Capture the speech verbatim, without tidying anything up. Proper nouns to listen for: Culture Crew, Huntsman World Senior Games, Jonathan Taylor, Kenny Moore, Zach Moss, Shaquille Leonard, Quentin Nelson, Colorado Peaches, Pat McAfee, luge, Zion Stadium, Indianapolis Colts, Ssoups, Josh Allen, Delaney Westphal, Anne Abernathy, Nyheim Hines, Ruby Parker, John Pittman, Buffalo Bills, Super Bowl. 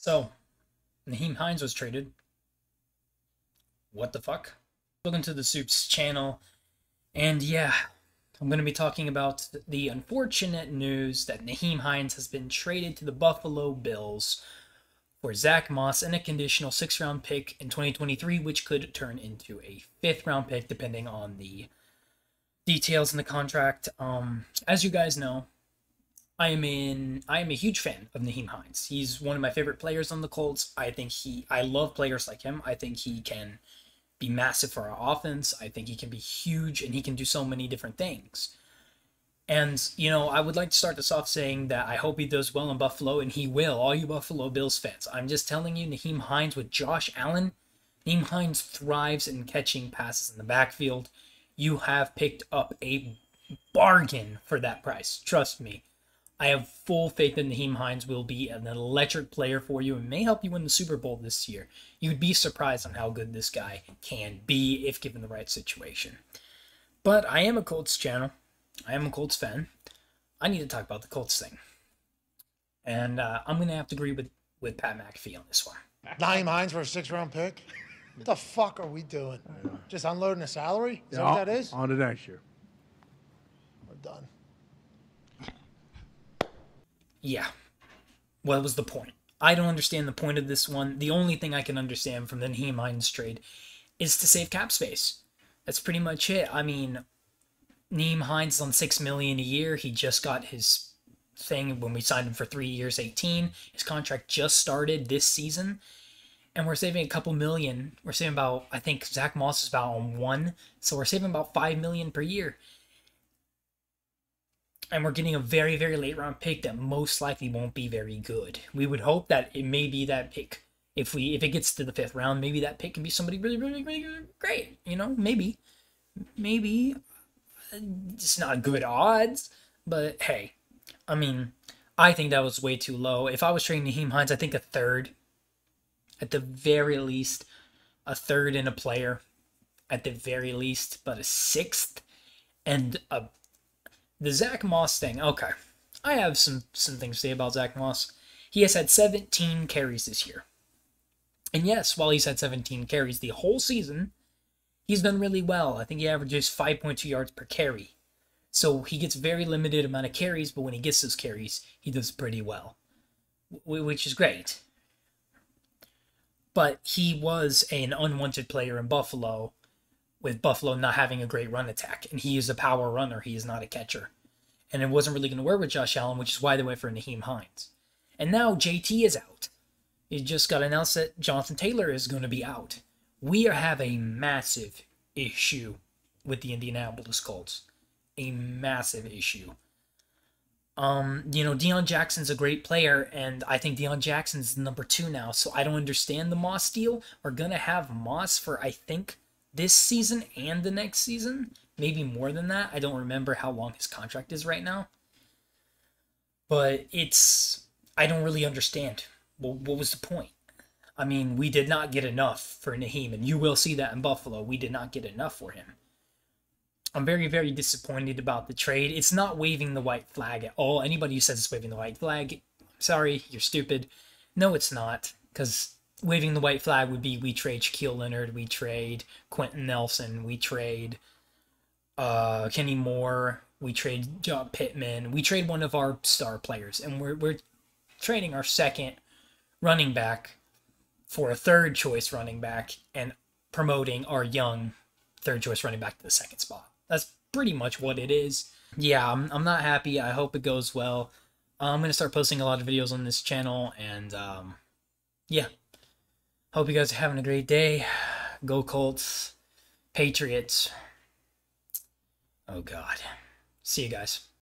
So, Nyheim Hines was traded. What the fuck? Welcome to the Soup's channel. And yeah, I'm going to be talking about the unfortunate news that Nyheim Hines has been traded to the Buffalo Bills for Zach Moss and a conditional sixth round pick in twenty twenty-three, which could turn into a fifth round pick, depending on the details in the contract. Um, as you guys know, I am in. I am a huge fan of Nyheim Hines. He's one of my favorite players on the Colts. I think he. I love players like him. I think he can be massive for our offense. I think he can be huge, and he can do so many different things. And you know, I would like to start this off saying that I hope he does well in Buffalo, and he will. All you Buffalo Bills fans, I'm just telling you, Nyheim Hines with Josh Allen, Nyheim Hines thrives in catching passes in the backfield. You have picked up a bargain for that price. Trust me. I have full faith that Nyheim Hines will be an electric player for you and may help you win the Super Bowl this year. You'd be surprised on how good this guy can be if given the right situation. But I am a Colts channel. I am a Colts fan. I need to talk about the Colts thing. And uh, I'm going to have to agree with, with Pat McAfee on this one. Nyheim Hines for a sixth round pick? What the fuck are we doing? Yeah. Just unloading a salary? Is yeah, that what that is? On to next year. We're done. Yeah. What was the point? I don't understand the point of this one. The only thing I can understand from the Nyheim Hines trade is to save cap space. That's pretty much it. I mean, Nyheim Hines is on six million dollars a year. He just got his thing when we signed him for three years, eighteen. His contract just started this season. And we're saving a couple million. We're saving about, I think Zach Moss is about on one. So we're saving about five million dollars per year. And we're getting a very, very late round pick that most likely won't be very good. We would hope that it may be that pick. If we if it gets to the fifth round, maybe that pick can be somebody really, really, really, really great. You know, maybe. Maybe. It's not good odds. But, hey. I mean, I think that was way too low. If I was trading Nyheim Hines, I think a third. At the very least, a third and a player. At the very least, but a sixth and a... The Zach Moss thing, okay. I have some, some things to say about Zach Moss. He has had seventeen carries this year. And yes, while he's had seventeen carries the whole season, he's done really well. I think he averages five point two yards per carry. So he gets very limited amount of carries, but when he gets those carries, he does pretty well, which is great. But he was an unwanted player in Buffalo, with Buffalo not having a great run attack. And he is a power runner. He is not a catcher. And it wasn't really going to work with Josh Allen, which is why they went for Nyheim Hines. And now J T is out. It just got announced that Jonathan Taylor is going to be out. We have a massive issue with the Indianapolis Colts. A massive issue. Um, you know, Deion Jackson's a great player, and I think Deion Jackson's number two now, so I don't understand the Moss deal. We're going to have Moss for, I think, this season and the next season, maybe more than that. I don't remember how long his contract is right now. But it's, I don't really understand. Well, what was the point? I mean, we did not get enough for Nyheim, and you will see that in Buffalo. We did not get enough for him. I'm very, very disappointed about the trade. It's not waving the white flag at all. Anybody who says it's waving the white flag, sorry, you're stupid. No, it's not, because waving the white flag would be we trade Shaquille Leonard, we trade Quentin Nelson, we trade uh, Kenny Moore, we trade John Pittman, we trade one of our star players, and we're we're trading our second running back for a third choice running back and promoting our young third choice running back to the second spot. That's pretty much what it is. Yeah, I'm I'm not happy. I hope it goes well. I'm gonna start posting a lot of videos on this channel, and um, yeah. Hope you guys are having a great day. Go Colts. Patriots. Oh, God. See you guys.